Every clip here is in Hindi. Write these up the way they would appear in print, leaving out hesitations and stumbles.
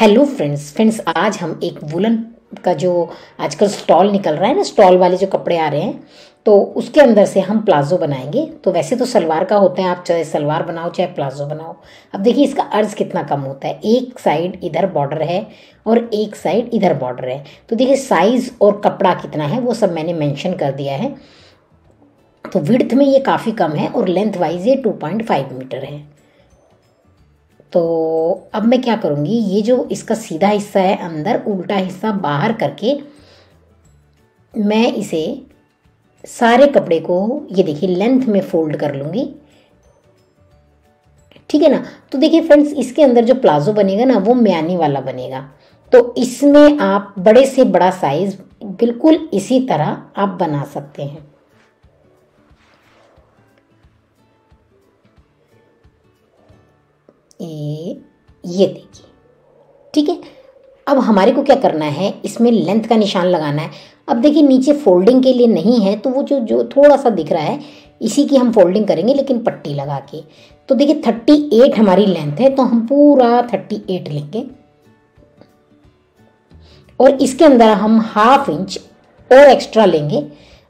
हेलो फ्रेंड्स आज हम एक वुलन का जो आजकल स्टॉल निकल रहा है ना, स्टॉल वाले जो कपड़े आ रहे हैं, तो उसके अंदर से हम प्लाजो बनाएंगे। तो वैसे तो सलवार का होता है, आप चाहे सलवार बनाओ चाहे प्लाजो बनाओ। अब देखिए इसका अर्ज कितना कम होता है, एक साइड इधर बॉर्डर है और एक साइड इधर बॉर्डर है। तो देखिए साइज़ और कपड़ा कितना है वो सब मैंने मेंशन कर दिया है। तो विड्थ में ये काफ़ी कम है और लेंथ वाइज ये 2.5 मीटर है। तो अब मैं क्या करूँगी, ये जो इसका सीधा हिस्सा है अंदर, उल्टा हिस्सा बाहर करके मैं इसे सारे कपड़े को ये देखिए लेंथ में फोल्ड कर लूँगी, ठीक है ना। तो देखिए फ्रेंड्स इसके अंदर जो प्लाजो बनेगा ना वो म्यानी वाला बनेगा। तो इसमें आप बड़े से बड़ा साइज़ बिल्कुल इसी तरह आप बना सकते हैं। ये देखिए, ठीक है। अब हमारे को क्या करना है, इसमें लेंथ का निशान लगाना है। अब देखिए नीचे फोल्डिंग के लिए नहीं है, तो वो जो थोड़ा सा दिख रहा है इसी की हम फोल्डिंग करेंगे, लेकिन पट्टी लगा के। तो देखिए 38 हमारी लेंथ है, तो हम पूरा 38 लेंगे और इसके अंदर हम हाफ इंच और एक्स्ट्रा लेंगे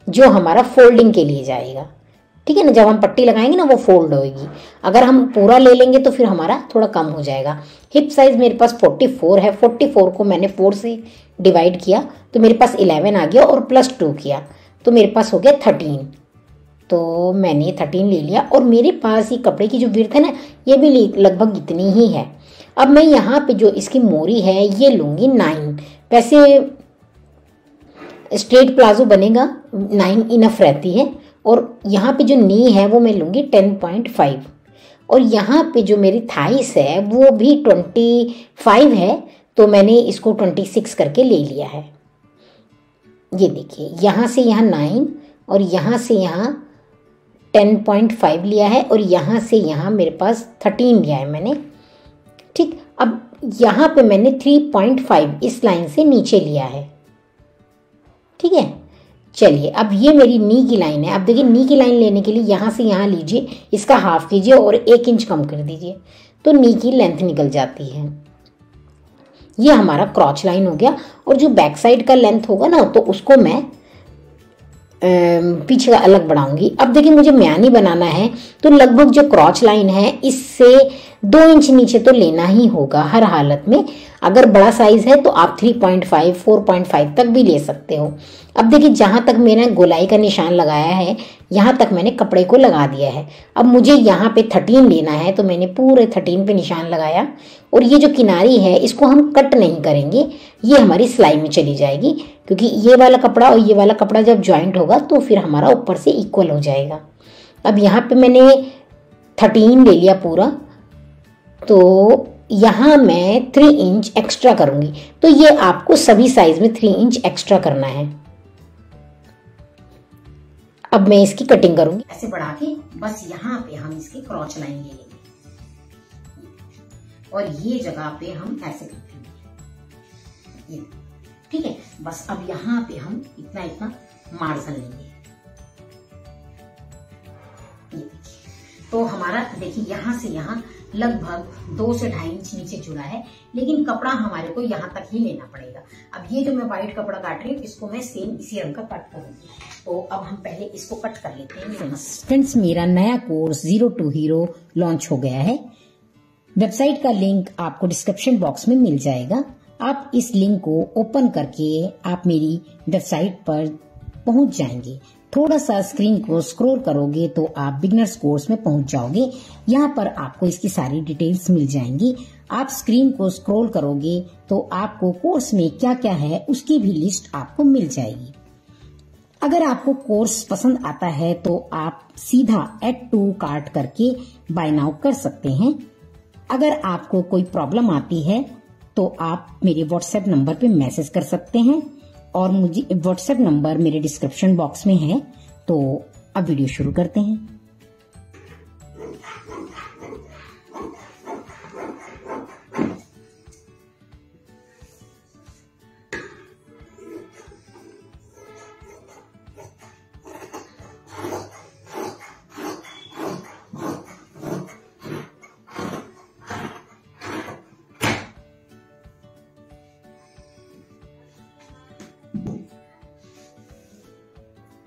जो हमारा फोल्डिंग के लिए जाएगा, ठीक है ना। जब हम पट्टी लगाएंगे ना वो फोल्ड होगी। अगर हम पूरा ले लेंगे तो फिर हमारा थोड़ा कम हो जाएगा। हिप साइज़ मेरे पास 44 है, 44 को मैंने 4 से डिवाइड किया तो मेरे पास 11 आ गया और +2 किया तो मेरे पास हो गया 13। तो मैंने 13 ले लिया और मेरे पास ये कपड़े की जो विड्थ है ना ये भी लगभग इतनी ही है। अब मैं यहाँ पर जो इसकी मोरी है ये लूँगी 9। वैसे स्ट्रेट प्लाजो बनेगा 9 इनफ रहती है। और यहाँ पे जो नी है वो मैं लूँगी 10.5 और यहाँ पे जो मेरी थाइस है वो भी 25 है, तो मैंने इसको 26 करके ले लिया है। ये देखिए यहाँ से यहाँ 9 और यहाँ से यहाँ 10.5 लिया है और यहाँ से यहाँ मेरे पास 13 लिया है मैंने, ठीक। अब यहाँ पे मैंने 3.5 इस लाइन से नीचे लिया है, ठीक है। चलिए अब ये मेरी नी की लाइन है। अब देखिए नी की लाइन लेने के लिए यहाँ से यहाँ लीजिए, इसका हाफ कीजिए और 1 इंच कम कर दीजिए तो नी की लेंथ निकल जाती है। ये हमारा क्रॉच लाइन हो गया। और जो बैक साइड का लेंथ होगा ना तो उसको मैं पीछे का अलग बढ़ाऊंगी। अब देखिए मुझे म्यानी बनाना है तो लगभग जो क्रॉच लाइन है इससे 2 इंच नीचे तो लेना ही होगा हर हालत में। अगर बड़ा साइज़ है तो आप 3.5 4.5 तक भी ले सकते हो। अब देखिए जहाँ तक मैंने गोलाई का निशान लगाया है यहाँ तक मैंने कपड़े को लगा दिया है। अब मुझे यहाँ पे 13 लेना है तो मैंने पूरे 13 पे निशान लगाया और ये जो किनारी है इसको हम कट नहीं करेंगे, ये हमारी सिलाई में चली जाएगी, क्योंकि ये वाला कपड़ा और ये वाला कपड़ा जब ज्वाइंट होगा तो फिर हमारा ऊपर से इक्वल हो जाएगा। अब यहाँ पर मैंने 13 ले लिया पूरा, तो यहाँ मैं 3 इंच एक्स्ट्रा करूँगी। तो ये आपको सभी साइज में 3 इंच एक्स्ट्रा करना है। अब मैं इसकी कटिंग करूँगी ऐसे बढ़ा के, बस यहाँ पे हम इसकी क्रॉच लाइन ले लेंगे और ये जगह पे हम ऐसे कर देंगे, ठीक है। बस अब यहाँ पे हम इतना इतना मार्जिन लेंगे। तो हमारा देखिए यहाँ से यहाँ लगभग 2 से 2.5 इंच नीचे जुड़ा है, लेकिन कपड़ा हमारे को यहाँ तक ही लेना पड़ेगा। अब ये जो मैं व्हाइट कपड़ा काट रही हूँ इसको मैं सेम इसी रंग का कट करूँगी। तो अब हम पहले इसको कट कर लेते हैं। फ्रेंड्स मेरा नया कोर्स 0 to Hero लॉन्च हो गया है। वेबसाइट का लिंक आपको डिस्क्रिप्शन बॉक्स में मिल जाएगा। आप इस लिंक को ओपन करके आप मेरी वेबसाइट पर पहुँच जाएंगे। थोड़ा सा स्क्रीन को स्क्रॉल करोगे तो आप बिगनर्स कोर्स में पहुंच जाओगे। यहाँ पर आपको इसकी सारी डिटेल्स मिल जाएंगी। आप स्क्रीन को स्क्रॉल करोगे तो आपको कोर्स में क्या क्या है उसकी भी लिस्ट आपको मिल जाएगी। अगर आपको कोर्स पसंद आता है तो आप सीधा एड टू कार्ट करके बाय नाउ कर सकते हैं। अगर आपको कोई प्रॉब्लम आती है तो आप मेरे व्हाट्सएप नंबर पे मैसेज कर सकते हैं और मुझे व्हाट्सएप नंबर मेरे डिस्क्रिप्शन बॉक्स में है। तो अब वीडियो शुरू करते हैं।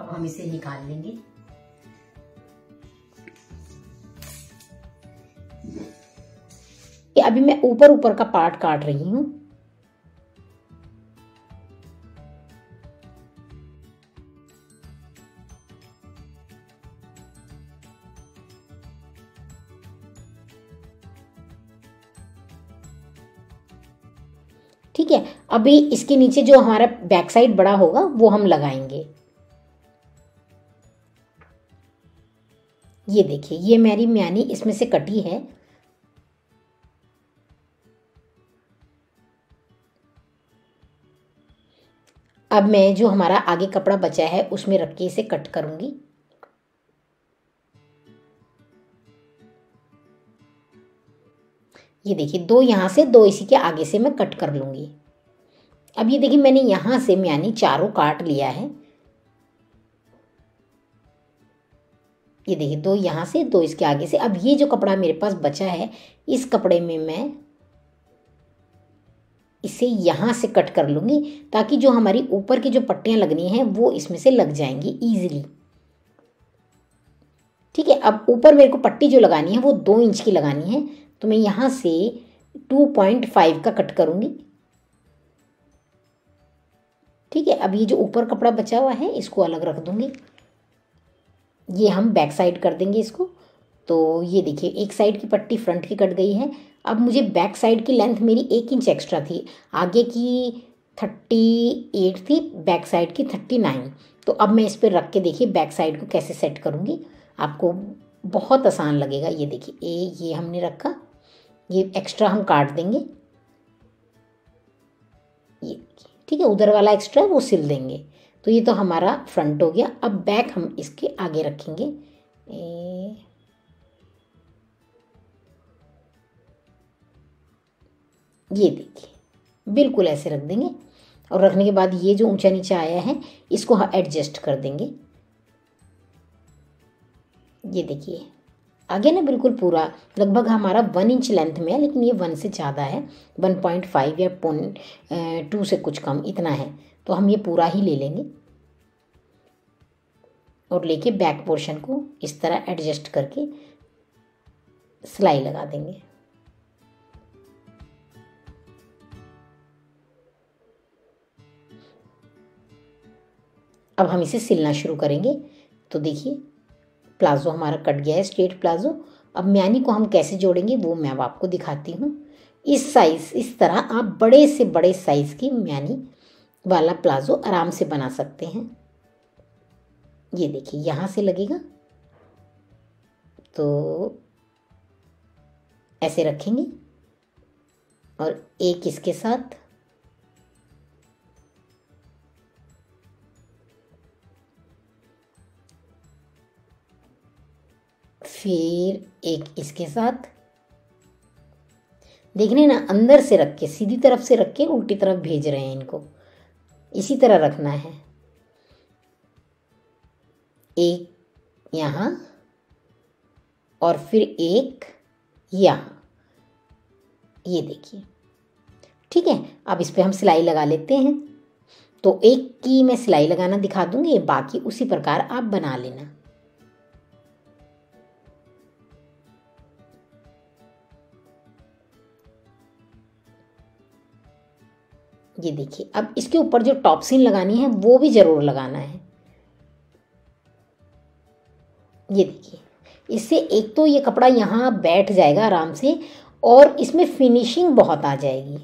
अब हम इसे निकाल लेंगे। अभी मैं ऊपर ऊपर का पार्ट काट रही हूं। ठीक है, अभी इसके नीचे जो हमारा बैक साइड बड़ा होगा वो हम लगाएंगे। ये देखिए, ये मेरी म्यानी इसमें से कटी है। अब मैं जो हमारा आगे कपड़ा बचा है उसमें रख के इसे कट करूंगी। ये देखिए, दो यहाँ से, दो इसी के आगे से मैं कट कर लूंगी। अब ये देखिए, मैंने यहाँ से म्यानी चारों काट लिया है। ये देखिए, दो यहाँ से, दो इसके आगे से। अब ये जो कपड़ा मेरे पास बचा है, इस कपड़े में मैं इसे यहाँ से कट कर लूँगी, ताकि जो हमारी ऊपर की जो पट्टियाँ लगनी हैं वो इसमें से लग जाएंगी ईजिली। ठीक है, अब ऊपर मेरे को पट्टी जो लगानी है वो 2 इंच की लगानी है, तो मैं यहाँ से 2.5 का कट करूँगी। ठीक है, अब ये जो ऊपर कपड़ा बचा हुआ है इसको अलग रख दूँगी। ये हम बैक साइड कर देंगे इसको। तो ये देखिए, एक साइड की पट्टी फ्रंट की कट गई है। अब मुझे बैक साइड की लेंथ मेरी 1 इंच एक्स्ट्रा थी, आगे की 38 थी, बैक साइड की 39। तो अब मैं इस पर रख के देखिए बैक साइड को कैसे सेट करूँगी, आपको बहुत आसान लगेगा। ये देखिए, ये हमने रखा, ये एक्स्ट्रा हम काट देंगे। ये ठीक है, उधर वाला एक्स्ट्रा वो सिल देंगे। तो ये तो हमारा फ्रंट हो गया। अब बैक हम इसके आगे रखेंगे। ये देखिए, बिल्कुल ऐसे रख देंगे। और रखने के बाद ये जो ऊंचा नीचा आया है इसको हम एडजस्ट कर देंगे। ये देखिए, आगे ना बिल्कुल पूरा लगभग हमारा 1 इंच लेंथ में है, लेकिन ये 1 से ज़्यादा है, 1.5 या 2 से कुछ कम इतना है। तो हम ये पूरा ही ले लेंगे और लेके बैक पोर्शन को इस तरह एडजस्ट करके सिलाई लगा देंगे। अब हम इसे सिलना शुरू करेंगे। तो देखिए, प्लाज़ो हमारा कट गया है, स्ट्रेट प्लाज़ो। अब म्यानी को हम कैसे जोड़ेंगे वो मैं अब आपको दिखाती हूँ। इस तरह आप बड़े से बड़े साइज़ की म्यानी वाला प्लाज़ो आराम से बना सकते हैं। ये देखिए, यहाँ से लगेगा तो ऐसे रखेंगे और एक इसके साथ, फिर एक इसके साथ। देखने ना, अंदर से रख के, सीधी तरफ से रख के उल्टी तरफ भेज रहे हैं इनको, इसी तरह रखना है। एक यहाँ और फिर एक यहाँ। ये देखिए, ठीक है। अब इस पे हम सिलाई लगा लेते हैं। तो एक की मैं सिलाई लगाना दिखा दूंगी, बाकी उसी प्रकार आप बना लेना। ये देखिए, अब इसके ऊपर जो टॉपसिन लगानी है वो भी ज़रूर लगाना है। ये देखिए, इससे एक तो ये कपड़ा यहाँ बैठ जाएगा आराम से, और इसमें फिनिशिंग बहुत आ जाएगी।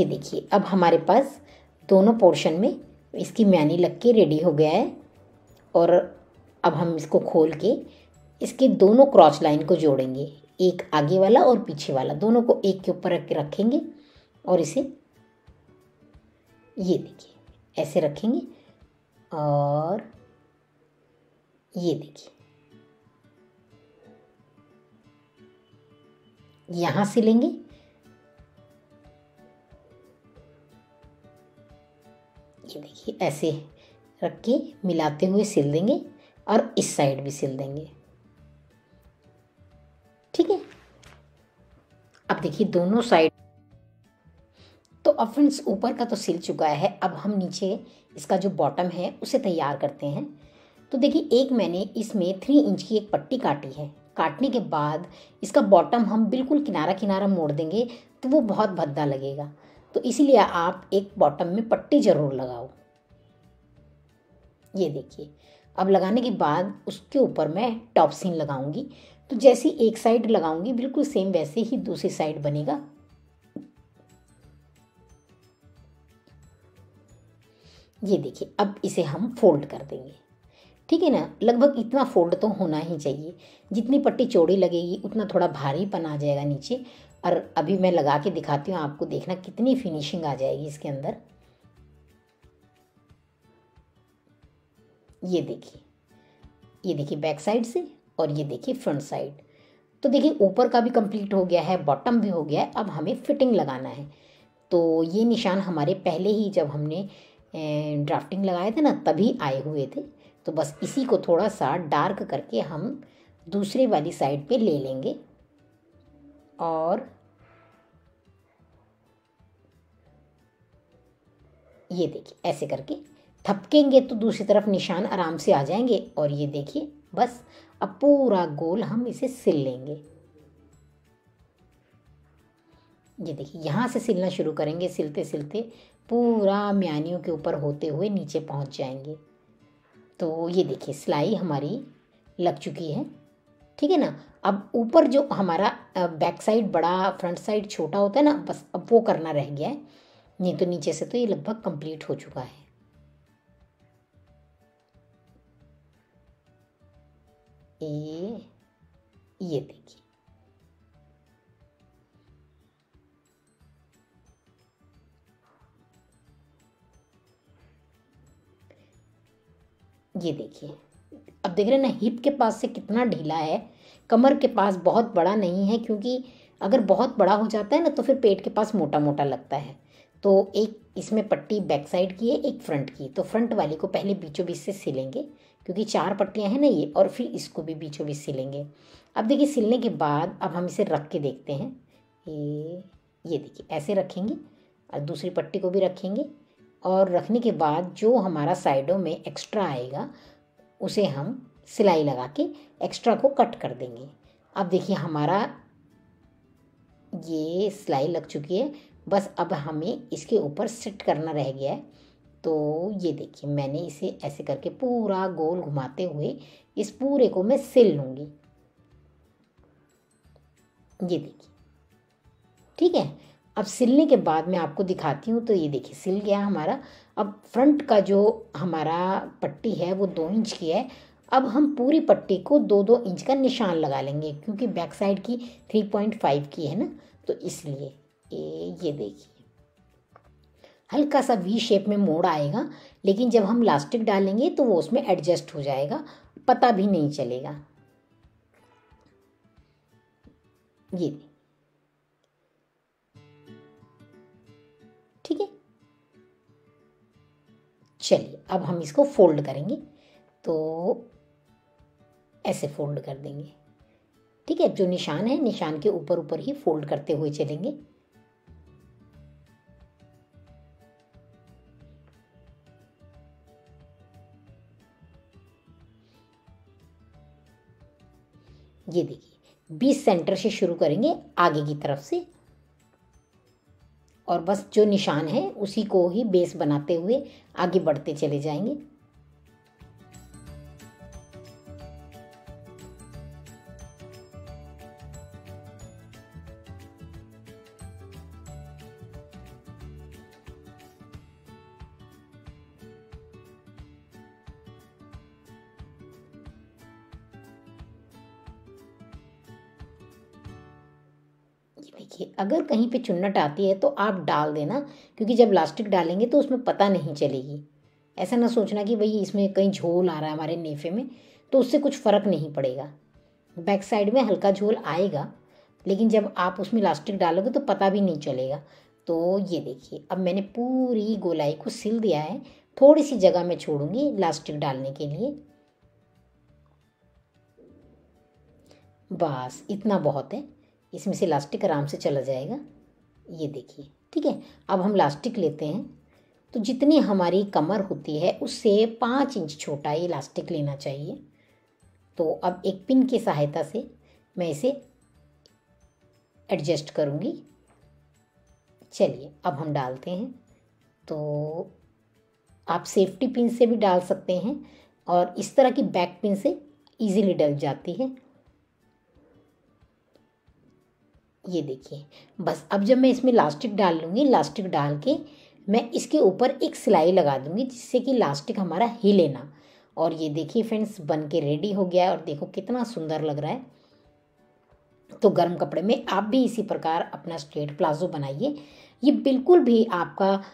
ये देखिए, अब हमारे पास दोनों पोर्शन में इसकी म्यानी लग के रेडी हो गया है। और अब हम इसको खोल के इसके दोनों क्रॉस लाइन को जोड़ेंगे, एक आगे वाला और पीछे वाला, दोनों को एक के ऊपर रखेंगे और इसे, ये देखिए, ऐसे रखेंगे। और ये देखिए, यहाँ से लेंगे ये देखिए, ऐसे रख के मिलाते हुए सिल देंगे और इस साइड भी सिल देंगे। ठीक है, अब देखिए दोनों साइड। तो अब फ्रेंड्स ऊपर का तो सिल चुका है, अब हम नीचे इसका जो बॉटम है उसे तैयार करते हैं। तो देखिए एक मैंने इसमें 3 इंच की एक पट्टी काटी है। काटने के बाद इसका बॉटम हम बिल्कुल किनारा किनारा मोड़ देंगे तो वो बहुत भद्दा लगेगा, तो इसीलिए आप एक बॉटम में पट्टी ज़रूर लगाओ। ये देखिए अब लगाने के बाद उसके ऊपर मैं टॉप सीन लगाऊंगी। तो जैसी एक साइड लगाऊंगी बिल्कुल सेम वैसे ही दूसरी साइड बनेगा। ये देखिए अब इसे हम फोल्ड कर देंगे, ठीक है ना। लगभग इतना फोल्ड तो होना ही चाहिए, जितनी पट्टी चौड़ी लगेगी उतना थोड़ा भारीपन आ जाएगा नीचे। और अभी मैं लगा के दिखाती हूँ आपको, देखना कितनी फिनिशिंग आ जाएगी इसके अंदर। ये देखिए बैक साइड से, और ये देखिए फ्रंट साइड। तो देखिए ऊपर का भी कंप्लीट हो गया है, बॉटम भी हो गया है। अब हमें फिटिंग लगाना है। तो ये निशान हमारे पहले ही जब हमने ड्राफ्टिंग लगाए थे ना तभी आए हुए थे। तो बस इसी को थोड़ा सा डार्क करके हम दूसरे वाली साइड पे ले लेंगे। और ये देखिए ऐसे करके थपकेंगे तो दूसरी तरफ निशान आराम से आ जाएंगे। और ये देखिए बस अब पूरा गोल हम इसे सिल लेंगे। ये देखिए यहाँ से सिलना शुरू करेंगे, सिलते सिलते पूरा म्यानियों के ऊपर होते हुए नीचे पहुँच जाएंगे। तो ये देखिए सिलाई हमारी लग चुकी है, ठीक है ना। अब ऊपर जो हमारा बैक साइड बड़ा फ्रंट साइड छोटा होता है ना, बस अब वो करना रह गया है, नहीं तो नीचे से तो ये लगभग कंप्लीट हो चुका है। ये देखिए अब देख रहे हैं ना हिप के पास से कितना ढीला है, कमर के पास बहुत बड़ा नहीं है, क्योंकि अगर बहुत बड़ा हो जाता है ना तो फिर पेट के पास मोटा मोटा लगता है। तो एक इसमें पट्टी बैक साइड की है, एक फ्रंट की। तो फ्रंट वाली को पहले बीचों बीच से सिलेंगे, क्योंकि 4 पट्टियाँ हैं ना ये, और फिर इसको भी बीचों बीच सिलेंगे। अब देखिए सिलने के बाद अब हम इसे रख के देखते हैं। ये देखिए ऐसे रखेंगे और दूसरी पट्टी को भी रखेंगे। और रखने के बाद जो हमारा साइडों में एक्स्ट्रा आएगा उसे हम सिलाई लगा के एक्स्ट्रा को कट कर देंगे। अब देखिए हमारा ये सिलाई लग चुकी है, बस अब हमें इसके ऊपर सेट करना रह गया है। तो ये देखिए मैंने इसे ऐसे करके पूरा गोल घुमाते हुए इस पूरे को मैं सिल लूँगी। ये देखिए ठीक है। अब सिलने के बाद मैं आपको दिखाती हूँ। तो ये देखिए सिल गया हमारा। अब फ्रंट का जो हमारा पट्टी है वो 2 इंच की है। अब हम पूरी पट्टी को 2-2 इंच का निशान लगा लेंगे, क्योंकि बैक साइड की 3.5 की है ना, तो इसलिए ये देखिए हल्का सा वी शेप में मोड़ आएगा, लेकिन जब हम इलास्टिक डालेंगे तो वो उसमें एडजस्ट हो जाएगा, पता भी नहीं चलेगा। ये ठीक है। चलिए अब हम इसको फोल्ड करेंगे, तो ऐसे फोल्ड कर देंगे, ठीक है। जो निशान है निशान के ऊपर ऊपर ही फोल्ड करते हुए चलेंगे। ये देखिए बीच सेंटर से शुरू करेंगे आगे की तरफ से, और बस जो निशान है उसी को ही बेस बनाते हुए आगे बढ़ते चले जाएंगे। देखिए अगर कहीं पे चुन्नट आती है तो आप डाल देना, क्योंकि जब इलास्टिक डालेंगे तो उसमें पता नहीं चलेगी। ऐसा ना सोचना कि भाई इसमें कहीं झोल आ रहा है हमारे नेफे में, तो उससे कुछ फ़र्क नहीं पड़ेगा। बैक साइड में हल्का झोल आएगा, लेकिन जब आप उसमें इलास्टिक डालोगे तो पता भी नहीं चलेगा। तो ये देखिए अब मैंने पूरी गोलाई को सिल दिया है। थोड़ी सी जगह मैं छोड़ूंगी इलास्टिक डालने के लिए, बस इतना बहुत है। इसमें से इलास्टिक आराम से चला जाएगा। ये देखिए, ठीक है। अब हम इलास्टिक लेते हैं तो जितनी हमारी कमर होती है उससे 5 इंच छोटा ये इलास्टिक लेना चाहिए। तो अब एक पिन की सहायता से मैं इसे एडजस्ट करूँगी। चलिए अब हम डालते हैं। तो आप सेफ्टी पिन से भी डाल सकते हैं और इस तरह की बैक पिन से इजीली डल जाती है। ये देखिए, बस अब जब मैं इसमें इलास्टिक डाल लूँगी, इलास्टिक डाल के मैं इसके ऊपर एक सिलाई लगा दूँगी जिससे कि इलास्टिक हमारा हिले ना। और ये देखिए फ्रेंड्स, बन के रेडी हो गया है और देखो कितना सुंदर लग रहा है। तो गर्म कपड़े में आप भी इसी प्रकार अपना स्ट्रेट प्लाजो बनाइए। ये बिल्कुल भी आपका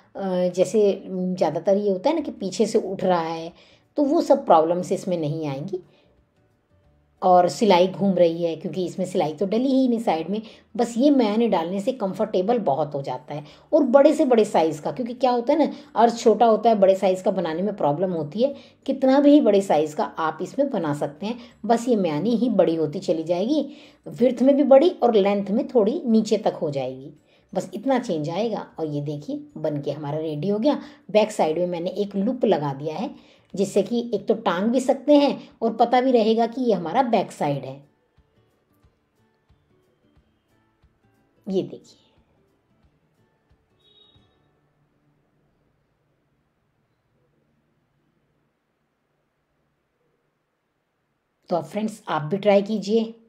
जैसे ज़्यादातर ये होता है ना कि पीछे से उठ रहा है, तो वो सब प्रॉब्लम्स इसमें नहीं आएंगी। और सिलाई घूम रही है क्योंकि इसमें सिलाई तो डली ही नहीं साइड में, बस ये मैंने डालने से कंफर्टेबल बहुत हो जाता है। और बड़े से बड़े साइज़ का, क्योंकि क्या होता है ना, अर्ज छोटा होता है, बड़े साइज़ का बनाने में प्रॉब्लम होती है। कितना भी बड़े साइज़ का आप इसमें बना सकते हैं, बस ये मैनी ही बड़ी होती चली जाएगी, विड्थ में भी बड़ी और लेंथ में थोड़ी नीचे तक हो जाएगी। बस इतना चेंज आएगा। और ये देखिए बन के हमारा रेडी हो गया। बैक साइड में मैंने एक लूप लगा दिया है जिससे कि एक तो टांग भी सकते हैं और पता भी रहेगा कि ये हमारा बैक साइड है। ये देखिए, तो फ्रेंड्स आप भी ट्राई कीजिए।